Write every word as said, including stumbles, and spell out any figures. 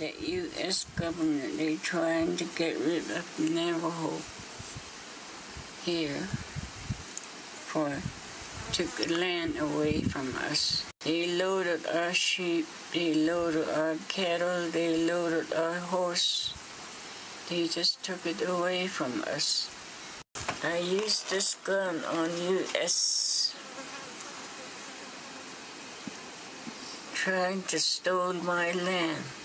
the U S government, they're trying to get rid of Navajo here for took the land away from us. They loaded our sheep, they loaded our cattle, they loaded our horse. They just took it away from us. I used this gun on U S trying to steal my land.